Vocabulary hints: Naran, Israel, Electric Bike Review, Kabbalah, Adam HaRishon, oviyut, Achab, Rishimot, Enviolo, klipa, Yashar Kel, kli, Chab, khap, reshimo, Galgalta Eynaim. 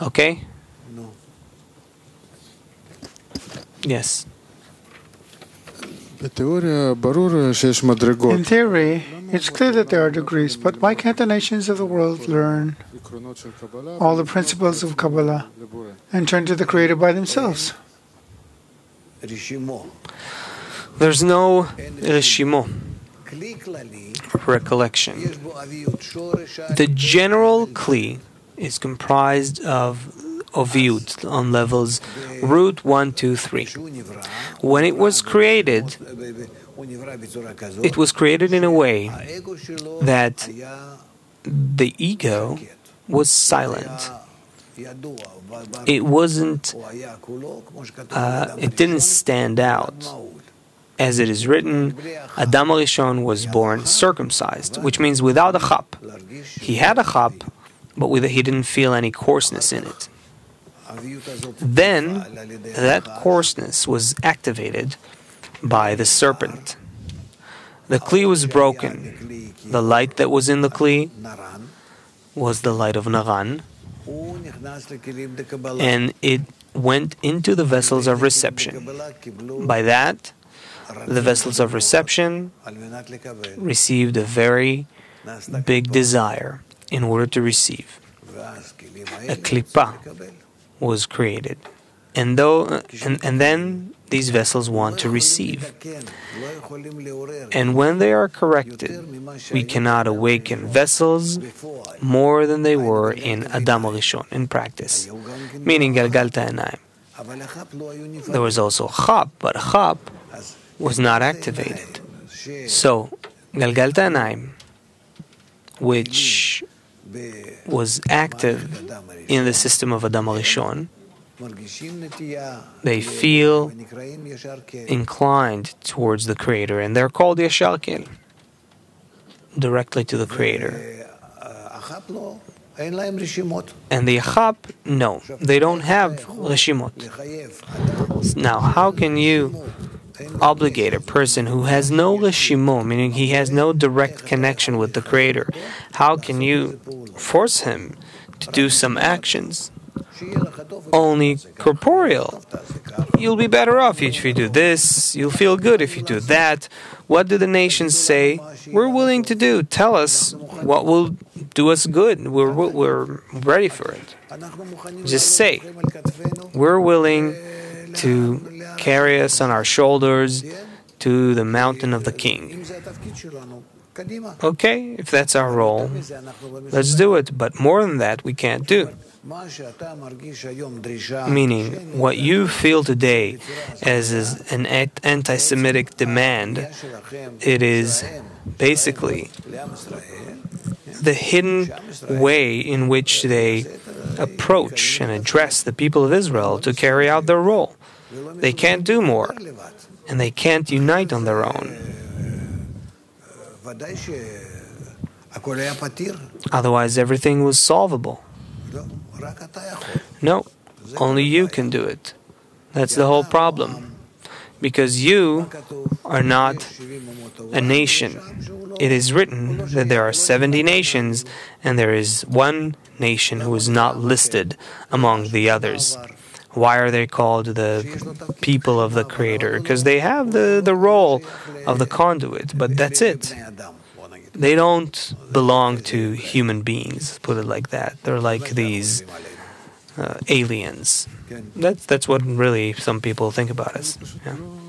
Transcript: Okay? No. Yes. In theory, it's clear that there are degrees, but why can't the nations of the world learn all the principles of Kabbalah and turn to the Creator by themselves? There's no reshimo, recollection. The general kli is comprised of oviyut on levels root 1, 2, 3. When it was created in a way that the ego was silent. It didn't stand out. As it is written, Adam HaRishon was born circumcised, which means without a khap. He had a khap, but he didn't feel any coarseness in it. Then that coarseness was activated by the serpent. The kli was broken. The light that was in the kli was the light of Naran, and it went into the vessels of reception. By that, the vessels of reception received a very big desire in order to receive. A klipa was created, and then these vessels want to receive. And when they are corrected, we cannot awaken vessels more than they were in Adam HaRishon, in practice, meaning Galgalta Eynaim. There was also Chab, but Chab was not activated. So Galgalta Eynaim, which was active in the system of Adam HaRishon, they feel inclined towards the Creator, and they're called Yashar Kel, directly to the Creator. And the Achab, no, they don't have Rishimot. Now, how can you obligate a person who has no reshimo, meaning he has no direct connection with the Creator? How can you force him to do some actions? Only corporeal. You'll be better off if you do this, you'll feel good if you do that. What do the nations say? We're willing to do. Tell us what will do us good. We're ready for it. Just say, we're willing to carry us on our shoulders to the mountain of the king. Okay, if that's our role, let's do it. But more than that, we can't do. Meaning, what you feel today as an anti-Semitic demand, it is basically the hidden way in which they approach and address the people of Israel to carry out their role. They can't do more, and they can't unite on their own. Otherwise, everything was solvable. No, only you can do it. That's the whole problem. Because you are not a nation. It is written that there are 70 nations, and there is one nation who is not listed among the others. Why are they called the people of the Creator? Because they have the role of the conduit, but that's it. They don't belong to human beings, put it like that. They're like these aliens. That's what really some people think about us. Yeah.